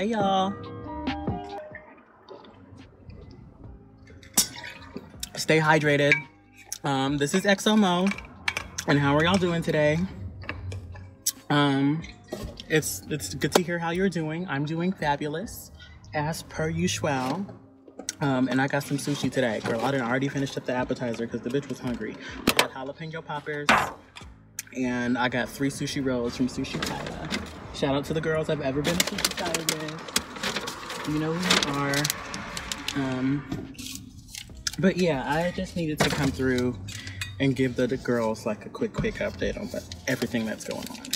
Hey y'all. Stay hydrated. This is XOMO, and how are y'all doing today? It's good to hear how you're doing. I'm doing fabulous, as per usual. And I got some sushi today. Girl, I done already finished up the appetizer because the bitch was hungry. I had jalapeno poppers, and I got 3 sushi rolls from Sushi Kaya. Shout out to the girls I've ever been to Sushi Kaya with. You know who you are. But yeah, I just needed to come through and give the girls like a quick update on everything that's going on.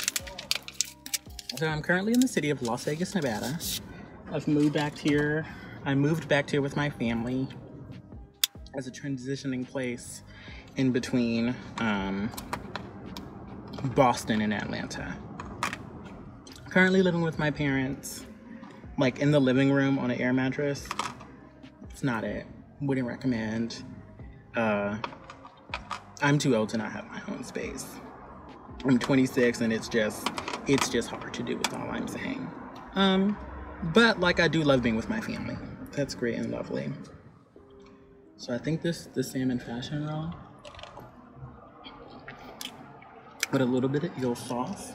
So I'm currently in the city of Las Vegas, Nevada. I've moved back here. I moved back here with my family as a transitioning place in between Boston and Atlanta. Currently living with my parents, like in the living room on an air mattress. It's not it. Wouldn't recommend. I'm too old to not have my own space. I'm 26 and it's just hard to do with all I'm saying. But like I do love being with my family. That's great and lovely. So I think the salmon fashion roll with a little bit of eel sauce.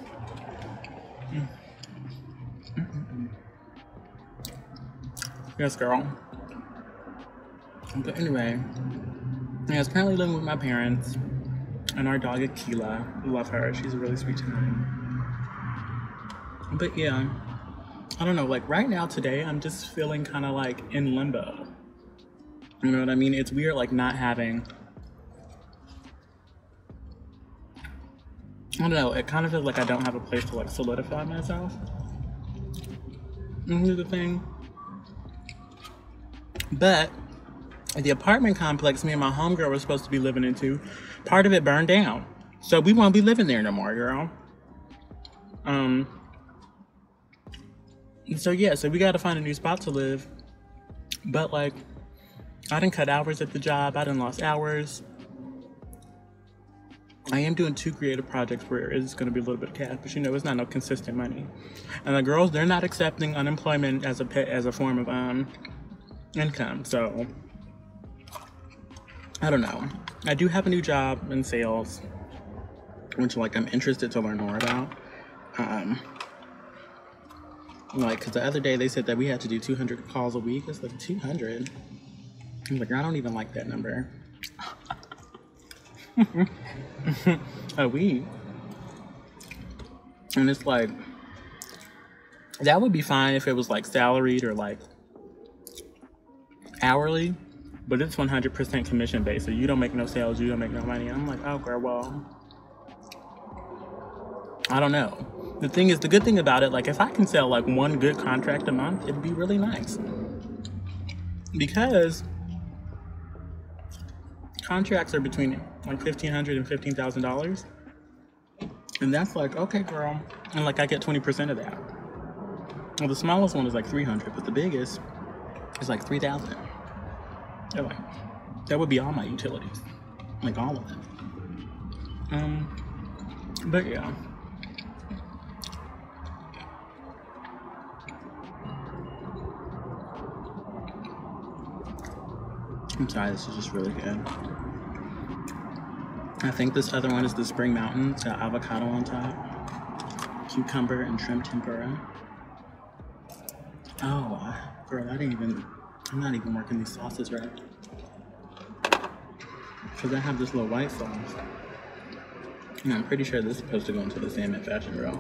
Yes, girl. But anyway, I was currently living with my parents and our dog Akila. Love her. She's a really sweet time. But yeah, I don't know, like right now today, I'm just feeling kind of like in limbo. You know what I mean? It's weird, like not having, I don't know, it kind of feels like I don't have a place to like solidify myself. And here's the thing. But the apartment complex me and my homegirl were supposed to be living into, part of it burned down. So we won't be living there no more, girl. So yeah, so we got to find a new spot to live. But like, I done cut hours at the job. I done lost hours. I am doing 2 creative projects where it's going to be a little bit of cash, but you know, it's not no consistent money. And the girls, they're not accepting unemployment as a form of income. So I don't know. I do have a new job in sales, which like I'm interested to learn more about. Like, cause the other day they said that we had to do 200 calls a week. It's like 200. I'm like, I don't even like that number. A week. And it's like, that would be fine if it was like salaried or like hourly, but it's 100% commission based. So you don't make no sales, you don't make no money. I'm like, oh girl, well, I don't know. The thing is, the good thing about it, like if I can sell like 1 good contract a month, it'd be really nice. Because contracts are between like $1,500 and $15,000. And that's like, okay girl. And like I get 20% of that. Well, the smallest one is like $300, but the biggest is like $3,000. Like, that would be all my utilities. Like all of them. But yeah. I'm sorry, this is just really good. I think this other one is the Spring Mountain. It's got avocado on top, cucumber, and shrimp tempura. Oh, girl, I'm not even working these sauces right. Because I have this little white sauce. And I'm pretty sure this is supposed to go into the salmon fashion roll.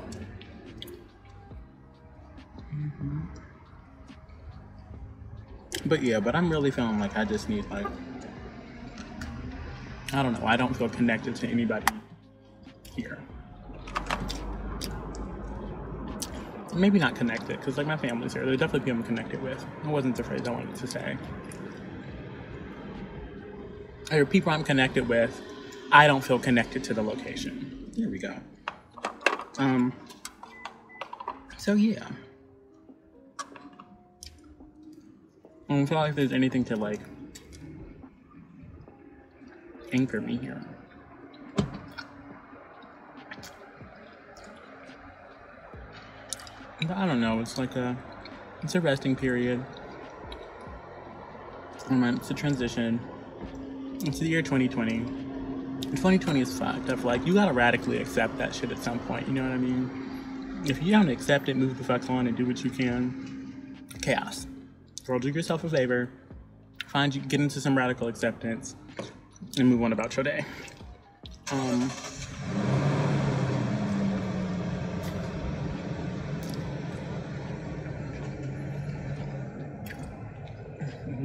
But yeah, but I'm really feeling like I just need like, I don't know. I don't feel connected to anybody here. Maybe not connected, because like my family's here. They're definitely people I'm connected with. I wasn't the phrase I wanted to say. There are people I'm connected with. I don't feel connected to the location. There we go. So yeah. I don't feel like there's anything to like anchor me here. But I don't know, it's like a It's a resting period. It's a transition. It's the year 2020. And 2020 is fucked up. Like, you gotta radically accept that shit at some point. You know what I mean? If you don't accept it, move the fuck on and do what you can. Chaos. Girl, do yourself a favor. Get into some radical acceptance and move on about your day.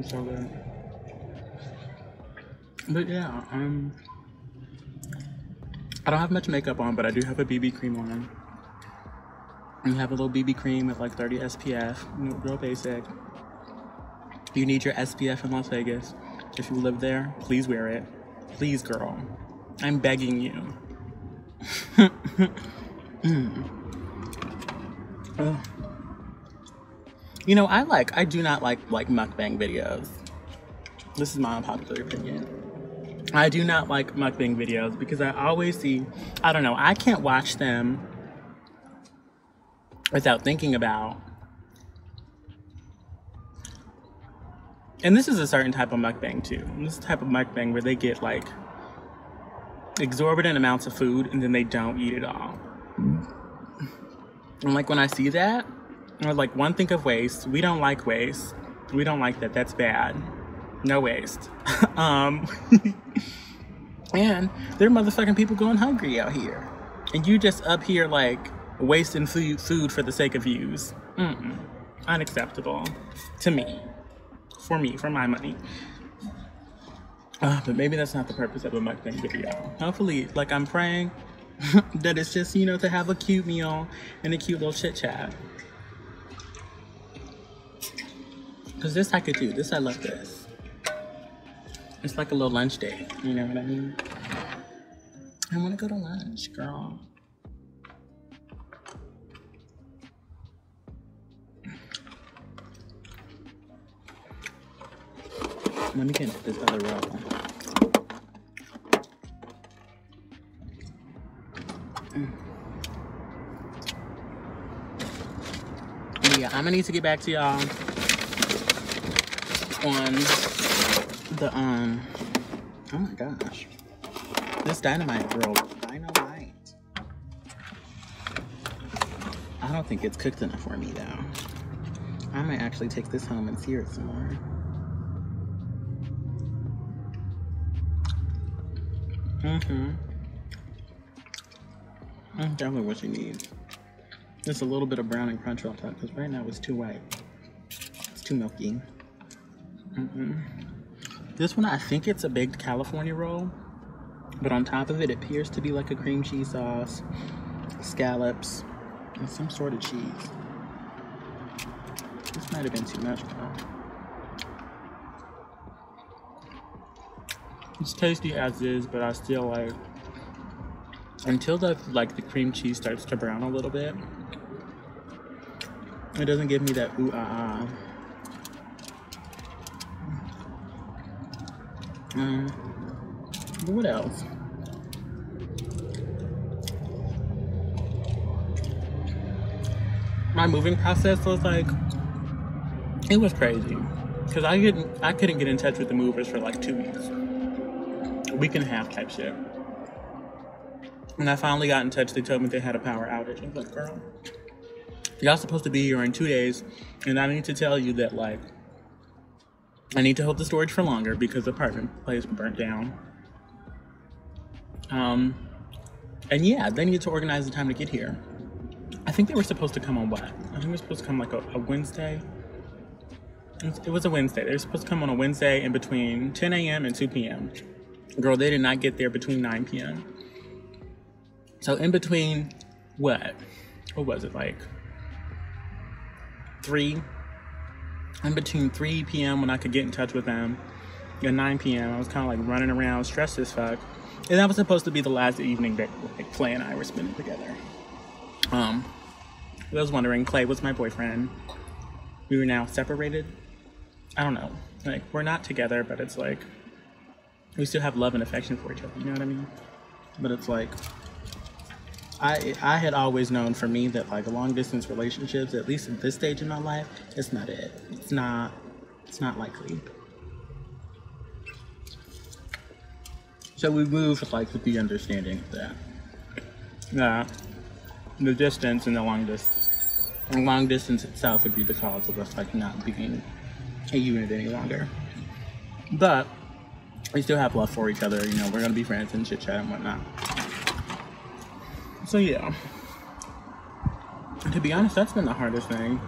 So good. But yeah, I don't have much makeup on, but I do have a BB cream on. You have a little BB cream with like 30 SPF, real basic. You need your SPF in Las Vegas. If you live there, please wear it. Please, girl. I'm begging you. You know, I do not like mukbang videos. This is my unpopular opinion. I do not like mukbang videos because I always see, I don't know, I can't watch them without thinking about. And this is a certain type of mukbang too. This type of mukbang where they get like exorbitant amounts of food and then they don't eat it all. And like when I see that, like, one, think of waste. We don't like waste. We don't like that. That's bad. No waste. And there are motherfucking people going hungry out here. And you just up here, like, wasting food for the sake of views. Mm-mm. Unacceptable. To me. For me. For my money. But maybe that's not the purpose of a mukbang video. Hopefully, like, I'm praying that it's just, you know, to have a cute meal and a cute little chit-chat. Cause this I could do. This, I love this. It's like a little lunch date. You know what I mean? I want to go to lunch, girl. Let me get this other roll. Yeah, I'm gonna need to get back to y'all on the oh my gosh, this dynamite, girl. Dynamite. I don't think it's cooked enough for me though. I might actually take this home and sear it some more. That's definitely what you need. Just a little bit of brown and crunch on top, because right now it's too white. It's too milky. This one, I think it's a baked California roll, but on top of it, it appears to be like a cream cheese sauce, scallops, and some sort of cheese. This might have been too much, though. It's tasty as is, but I still like, until the cream cheese starts to brown a little bit, it doesn't give me that ooh ah ah. What else? My moving process was like, it was crazy. Cause I couldn't get in touch with the movers for like 2 weeks. A week and a half type shit. When I finally got in touch, they told me they had a power outage. I was like, girl, y'all supposed to be here in 2 days. And I need to tell you that like, I need to hold the storage for longer because the apartment place burnt down. And yeah, they needed to organize the time to get here. I think they were supposed to come on what? I think they were supposed to come like a Wednesday. It was a Wednesday. They were supposed to come on a Wednesday in between 10 a.m. and 2 p.m. Girl, they did not get there between 9 p.m. So in between what? What was it, like 3? In between 3 p.m. when I could get in touch with them and 9 p.m. I was kind of like running around, stressed as fuck. And that was supposed to be the last evening that like, Clay and I were spending together. I was wondering, Clay was my boyfriend. We were now separated. I don't know. Like, we're not together, but it's like, we still have love and affection for each other. You know what I mean? But it's like, I had always known for me that like long distance relationships, at least at this stage in my life, it's not it. It's not likely. So we moved with the understanding that the distance and the long distance itself would be the cause of us not being a unit any longer. But we still have love for each other, you know, we're gonna be friends and chit chat and whatnot. So yeah, to be honest, that's been the hardest thing.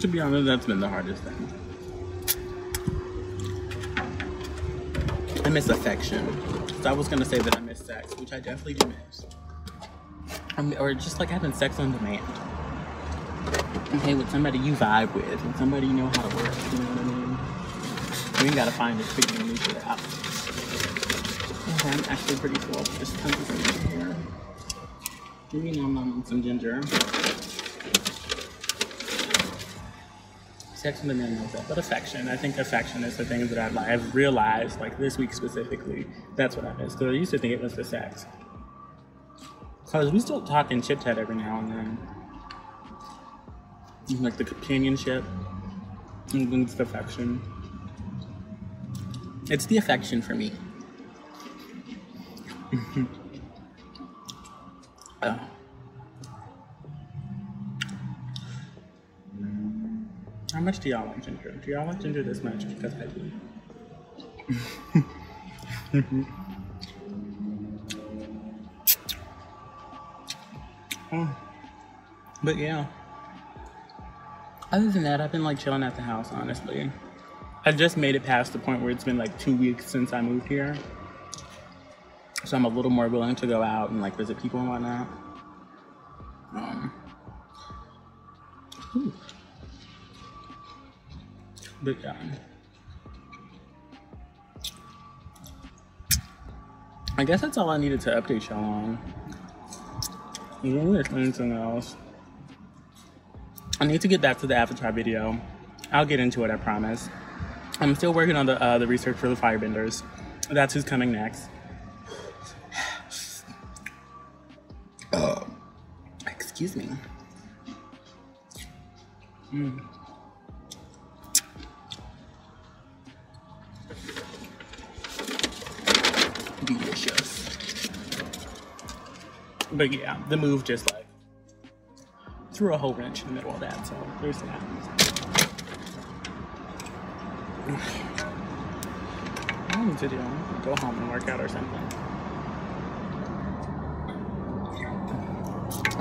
To be honest, that's been the hardest thing. I miss affection. So I was gonna say that I miss sex, which I definitely do miss. Or just having sex on demand. Okay, with somebody you vibe with, and somebody you know how to work, you know what I mean? You ain't gotta find this freaking new shit out. Okay, I'm actually pretty full. There's tons of things in here. Give me some ginger. Sex on demand knows that, but affection. I think affection is the thing that I've realized, this week specifically, that's what I miss. Because I used to think it was the sex. Because we still talk and chit-chat every now and then. The companionship and then the affection. It's the affection for me. Oh. How much do y'all like ginger? Do y'all like ginger this much? Because I do. Oh. But yeah. Other than that, I've been chilling at the house, honestly. I just made it past the point where it's been 2 weeks since I moved here. So I'm a little more willing to go out and visit people and whatnot. But yeah. I guess that's all I needed to update y'all on. I don't really explain anything else. I need to get back to the Avatar video. I'll get into it, I promise. I'm still working on the research for the firebenders. That's who's coming next. Excuse me. Delicious. But yeah, the move just threw a whole wrench in the middle of that, so there's that. What do I need to do? Go home and work out or something.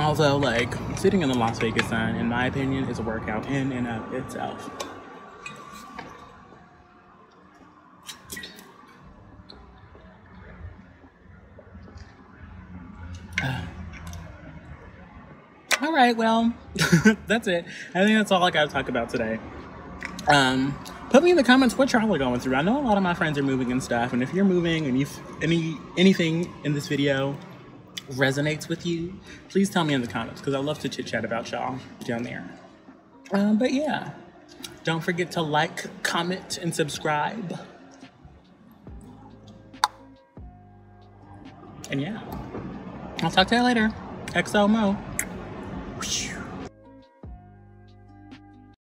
Also, sitting in the Las Vegas sun, in my opinion, is a workout in and of itself. All right, well, that's it. I think that's all I gotta talk about today. Put me in the comments what y'all are going through. I know a lot of my friends are moving and stuff, and if you're moving and if anything in this video resonates with you, please tell me in the comments, because I love to chit chat about y'all down there. But yeah, don't forget to like, comment, and subscribe. And yeah, I'll talk to you later. XOMO.